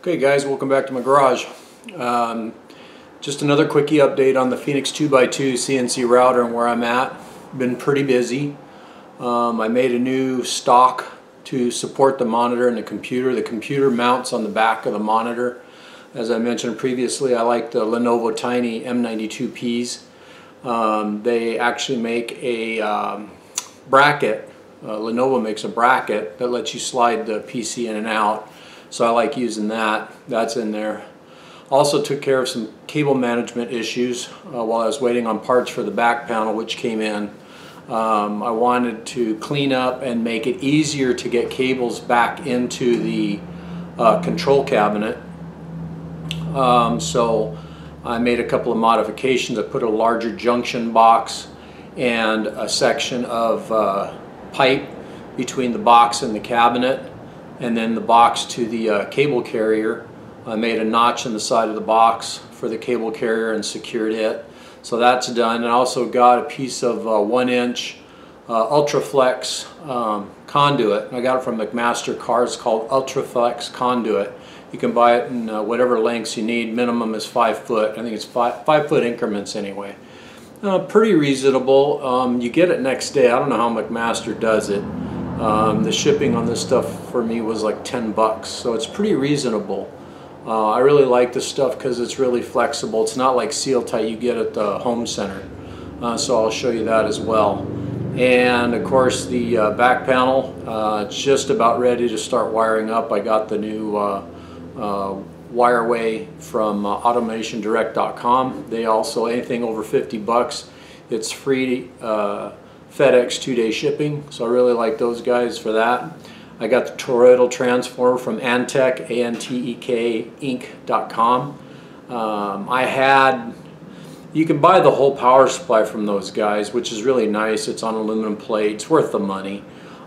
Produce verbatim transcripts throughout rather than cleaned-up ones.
Okay guys, welcome back to my garage. Um, just another quickie update on the Phoenix two by two C N C router and where I'm at. Been pretty busy. Um, I made a new stock to support the monitor and the computer. The computer mounts on the back of the monitor. As I mentioned previously, I like the Lenovo Tiny M ninety-two Ps. Um, they actually make a um, bracket. Uh, Lenovo makes a bracket that lets you slide the P C in and out. So I like using that. That's in there. Also took care of some cable management issues uh, while I was waiting on parts for the back panel, which came in. Um, I wanted to clean up and make it easier to get cables back into the uh, control cabinet. Um, so I made a couple of modifications. I put a larger junction box and a section of uh, pipe between the box and the cabinet, and then the box to the uh, cable carrier. I made a notch in the side of the box for the cable carrier and secured it. So that's done. And I also got a piece of uh, one inch uh, Ultraflex um, conduit. I got it from McMaster-Carr. It's called Ultraflex conduit. You can buy it in uh, whatever lengths you need. Minimum is five foot. I think it's five, five foot increments anyway. Uh, pretty reasonable. Um, you get it next day. I don't know how McMaster does it. Um, the shipping on this stuff for me was like ten bucks, so it's pretty reasonable. Uh, I really like this stuff because it's really flexible. It's not like Seal-Tite you get at the home center. Uh, so I'll show you that as well. And of course the uh, back panel, uh, it's just about ready to start wiring up. I got the new uh, uh, Wireway from uh, Automation Direct dot com. They also, anything over fifty bucks, it's free. Uh, FedEx two-day shipping, so I really like those guys for that. I got the toroidal transformer from Antek, A N T E K Inc dot com. Um, I had, you can buy the whole power supply from those guys, which is really nice. It's on aluminum plate. It's worth the money.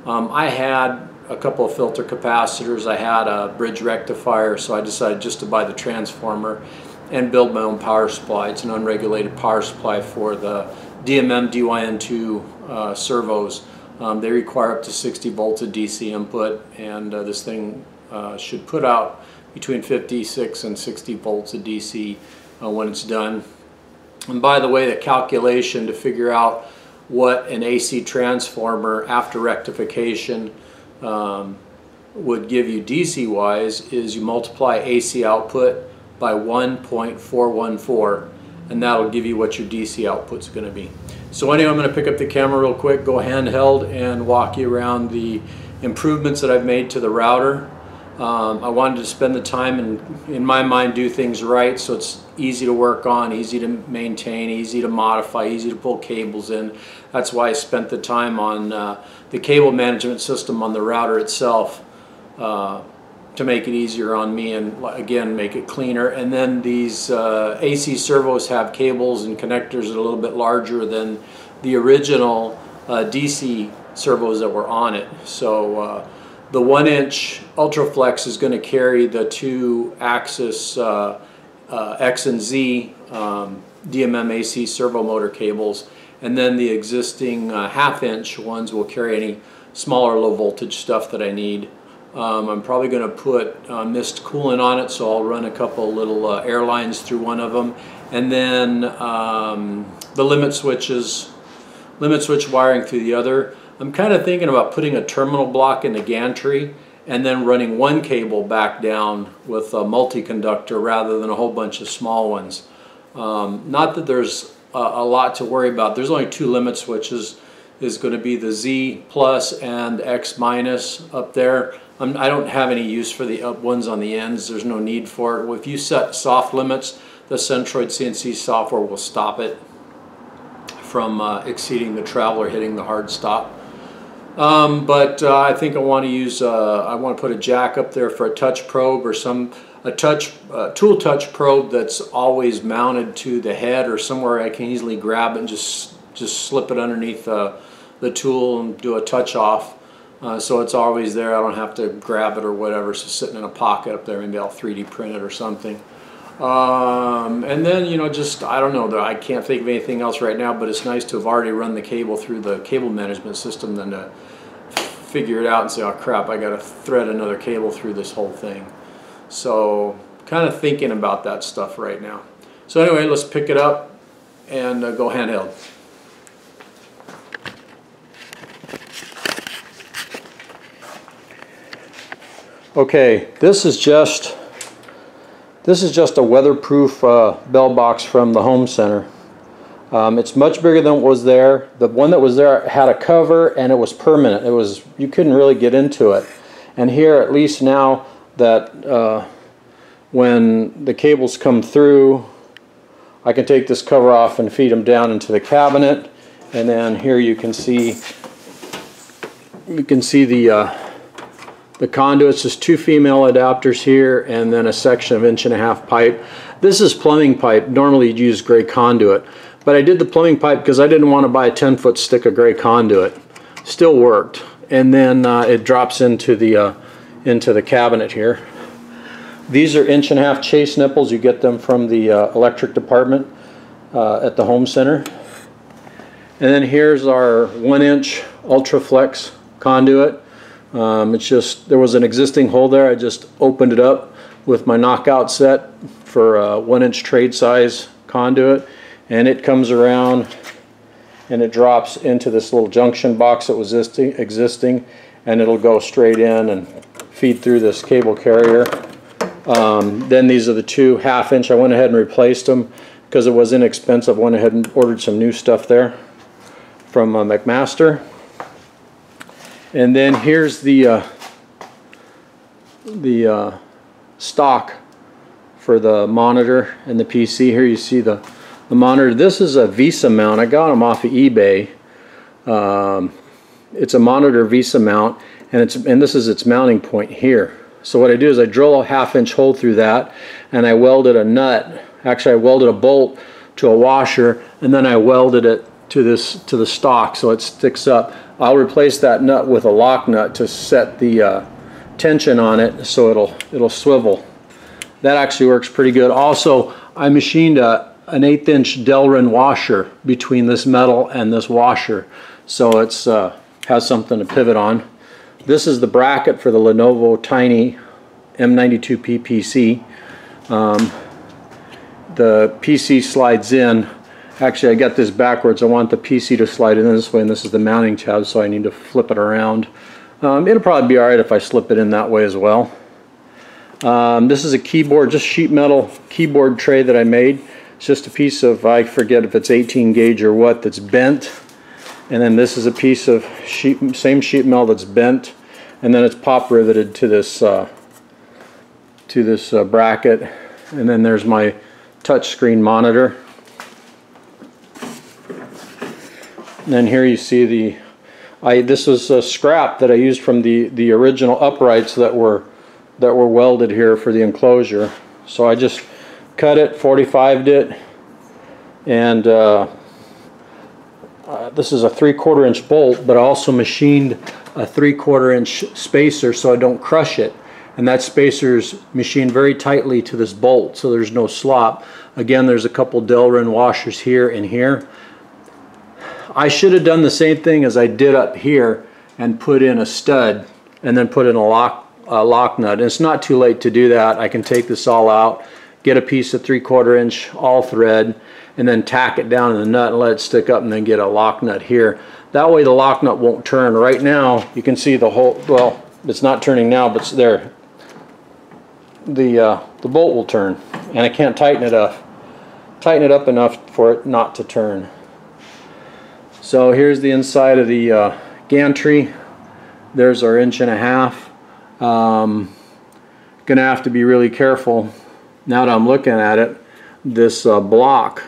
Um, I had a couple of filter capacitors. I had a bridge rectifier, so I decided just to buy the transformer and build my own power supply. It's an unregulated power supply for the D M M D Y N two uh, servos. Um, they require up to sixty volts of D C input, and uh, this thing uh, should put out between fifty-six and sixty volts of D C uh, when it's done. And by the way, the calculation to figure out what an A C transformer after rectification um, would give you D C wise is you multiply A C output by one point four one four, and that'll give you what your D C output's going to be. So anyway, I'm going to pick up the camera real quick, go handheld, and walk you around the improvements that I've made to the router. Um, I wanted to spend the time and, in my mind, do things right so it's easy to work on, easy to maintain, easy to modify, easy to pull cables in. That's why I spent the time on uh, the cable management system on the router itself, uh, to make it easier on me and, again, make it cleaner. And then these uh, A C servos have cables and connectors that are a little bit larger than the original uh, D C servos that were on it. So uh, the one inch Ultraflex is going to carry the two axis uh, uh, X and Z um, D M M A C servo motor cables, and then the existing uh, half inch ones will carry any smaller low voltage stuff that I need. Um, I'm probably going to put uh, mist coolant on it, so I'll run a couple little uh, air lines through one of them. And then um, the limit switches, limit switch wiring through the other. I'm kind of thinking about putting a terminal block in the gantry and then running one cable back down with a multi-conductor rather than a whole bunch of small ones. Um, not that there's a, a lot to worry about. There's only two limit switches. Is going to be the Z plus and X minus up there. I'm, I don't have any use for the up ones on the ends. There's no need for it. If you set soft limits, the Centroid C N C software will stop it from uh, exceeding the travel or hitting the hard stop. Um, but uh, I think I want to use. Uh, I want to put a jack up there for a touch probe or some a touch uh, tool touch probe that's always mounted to the head or somewhere I can easily grab it and just just slip it underneath. Uh, the tool and do a touch off, uh, so it's always there. I don't have to grab it or whatever. So sitting in a pocket up there, maybe I'll three D print it or something. Um, and then, you know, just, I don't know, I can't think of anything else right now, but it's nice to have already run the cable through the cable management system than to figure it out and say, oh crap, I gotta thread another cable through this whole thing. So kind of thinking about that stuff right now. So anyway, let's pick it up and uh, go handheld. Okay, this is just this is just a weatherproof uh, bell box from the home center. Um, it's much bigger than what was there. The one that was there had a cover and it was permanent. It was, you couldn't really get into it. And here, at least now that uh, when the cables come through, I can take this cover off and feed them down into the cabinet. And then here you can see you can see the uh, the conduits. There's two female adapters here and then a section of inch and a half pipe. This is plumbing pipe. Normally you'd use gray conduit, but I did the plumbing pipe because I didn't want to buy a ten foot stick of gray conduit. Still worked. And then uh, it drops into the uh, into the cabinet here. These are inch and a half chase nipples. You get them from the uh, electric department uh, at the home center. And then here's our one inch Ultraflex conduit. Um, it's just, there was an existing hole there. I just opened it up with my knockout set for uh, one inch trade size conduit. And it comes around and it drops into this little junction box that was existing, and it'll go straight in and feed through this cable carrier. Um, then these are the two half inch. I went ahead and replaced them because it was inexpensive. I went ahead and ordered some new stuff there from uh, McMaster. And then here's the uh, the uh, stock for the monitor and the P C. Here you see the The monitor. This is a VESA mount. I got them off of eBay. Um, it's a monitor VESA mount, and it's and this is its mounting point here. So what I do is I drill a half inch hole through that, and I welded a nut. Actually, I welded a bolt to a washer, and then I welded it to this to the stock so it sticks up. I'll replace that nut with a lock nut to set the uh, tension on it, so it'll it'll swivel. That actually works pretty good. Also, I machined a an eighth inch Delrin washer between this metal and this washer, so it's uh, has something to pivot on. This is the bracket for the Lenovo Tiny M ninety-two P P C. Um, the P C slides in. Actually, I got this backwards. I want the P C to slide in this way, and this is the mounting tab, so I need to flip it around. Um, it'll probably be alright if I slip it in that way as well. Um, this is a keyboard, just sheet metal keyboard tray that I made. It's just a piece of, I forget if it's eighteen gauge or what, that's bent. And then this is a piece of sheet, same sheet metal that's bent, and then it's pop riveted to this uh, to this uh, bracket. And then there's my touchscreen monitor. And then here you see the, I this was a scrap that I used from the the original uprights that were that were welded here for the enclosure. So I just cut it, forty-fived it, and uh, uh, this is a three-quarter inch bolt, but I also machined a three-quarter inch spacer so I don't crush it, and that spacer's machined very tightly to this bolt so there's no slop. Again, there's a couple Delrin washers here and here. I should have done the same thing as I did up here and put in a stud and then put in a lock, a lock nut. And it's not too late to do that. I can take this all out, get a piece of three-quarter inch all thread, and then tack it down in the nut and let it stick up, and then get a lock nut here. That way the lock nut won't turn. Right now you can see the whole, well, it's not turning now, but it's there. The, uh, the bolt will turn, and I can't tighten it up, tighten it up enough for it not to turn. So here's the inside of the uh, gantry. There's our inch and a half. Um, gonna have to be really careful. Now that I'm looking at it, this uh, block,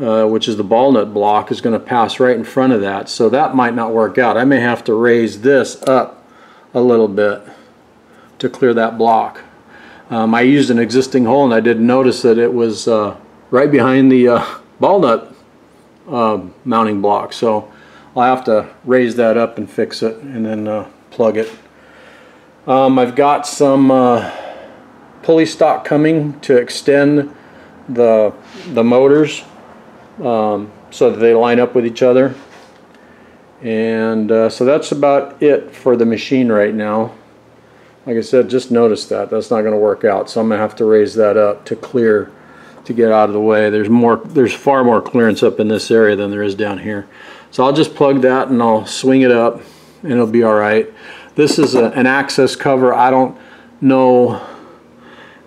uh, which is the ball nut block, is going to pass right in front of that, so that might not work out. I may have to raise this up a little bit to clear that block. Um, I used an existing hole, and I didn't notice that it was uh, right behind the uh, ball nut uh, mounting block, so I'll have to raise that up and fix it, and then uh, plug it. Um, I've got some Uh, pulley stock coming to extend the the motors um, so that they line up with each other, and uh, so that's about it for the machine right now. like I said, just noticed that. That's not going to work out, so I'm going to have to raise that up to clear, to get out of the way. There's more, there's far more clearance up in this area than there is down here. So I'll just plug that and I'll swing it up and it'll be all right. This is a, an access cover. I don't know,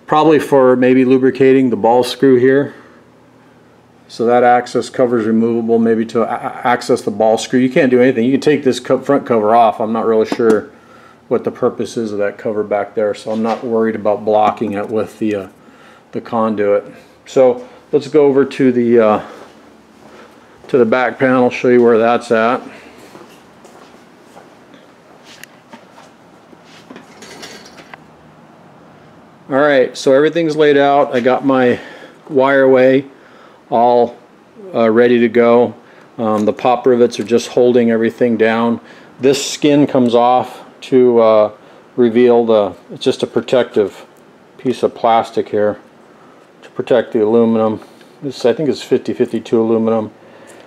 probably for maybe lubricating the ball screw here. So that access cover is removable, maybe to access the ball screw. You can't do anything. You can take this front cover off. I'm not really sure what the purpose is of that cover back there, so I'm not worried about blocking it with the, uh, the conduit. So let's go over to the uh, to the back panel, show you where that's at. All right, so everything's laid out. I got my Wireway all uh, ready to go. Um, the pop rivets are just holding everything down. This skin comes off to uh, reveal the, it's just a protective piece of plastic here to protect the aluminum. This I think is fifty fifty-two aluminum.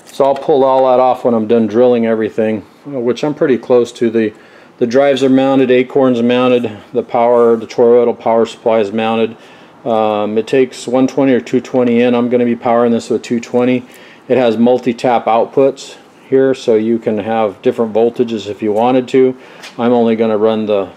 So I'll pull all that off when I'm done drilling everything, which I'm pretty close to. The the drives are mounted, Acorn's mounted, the power, the Toroidal power supply is mounted. Um, it takes one twenty or two twenty in. I'm going to be powering this with two twenty. It has multi-tap outputs here, so you can have different voltages if you wanted to. I'm only going to run the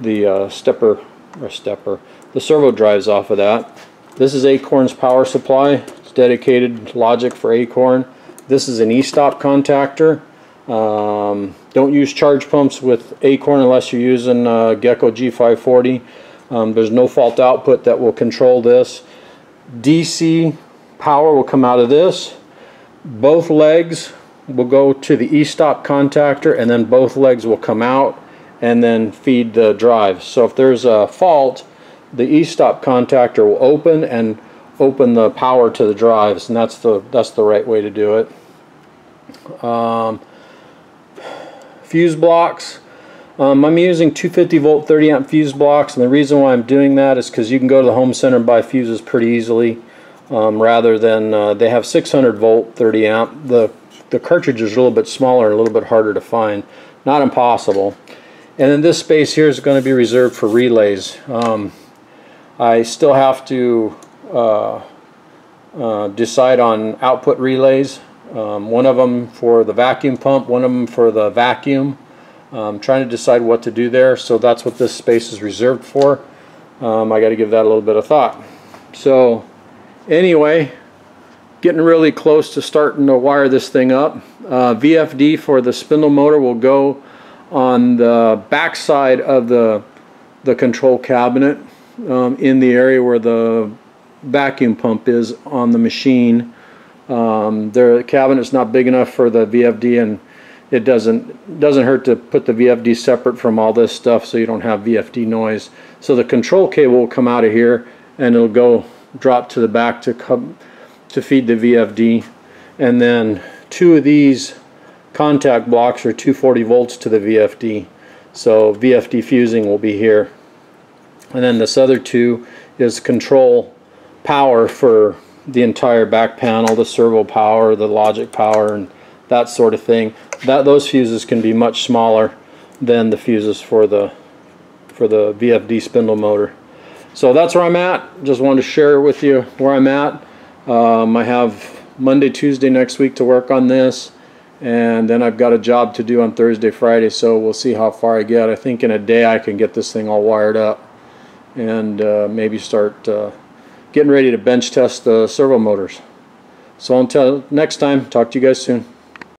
the uh, stepper or stepper the servo drives off of that. This is Acorn's power supply. It's dedicated logic for Acorn. This is an e-stop contactor. Um, don't use charge pumps with Acorn unless you're using uh, Gecko G five forty. Um, there's no fault output that will control this. D C power will come out of this. Both legs will go to the e-stop contactor, and then both legs will come out and then feed the drive. So if there's a fault, the e-stop contactor will open and open the power to the drives, and that's the that's the right way to do it. Um, fuse blocks. Um, I'm using two fifty volt thirty amp fuse blocks, and the reason why I'm doing that is because you can go to the home center and buy fuses pretty easily, um, rather than uh, they have six hundred volt thirty amp. The the cartridge is a little bit smaller and a little bit harder to find. Not impossible. And then this space here is going to be reserved for relays. Um, I still have to uh, uh, decide on output relays. Um, one of them for the vacuum pump, one of them for the vacuum. Um, trying to decide what to do there, so that's what this space is reserved for. Um, I got to give that a little bit of thought. So anyway, getting really close to starting to wire this thing up. Uh, V F D for the spindle motor will go on the back side of the, the control cabinet, um, in the area where the vacuum pump is on the machine. Um, the cabinet's not big enough for the V F D, and it doesn't doesn't hurt to put the V F D separate from all this stuff so you don't have V F D noise. So the control cable will come out of here and it'll go drop to the back to come to feed the V F D, and then two of these contact blocks are two forty volts to the V F D, so V F D fusing will be here. And then this other two is control power for the entire back panel, the servo power, the logic power, and that sort of thing. That those fuses can be much smaller than the fuses for the for the V F D spindle motor. So that's where I'm at. Just wanted to share with you where I'm at. Um, I have Monday, Tuesday next week to work on this, and then I've got a job to do on Thursday, Friday. So we'll see how far I get. I think in a day I can get this thing all wired up, and uh, maybe start uh, getting ready to bench test the servo motors. So until next time, talk to you guys soon.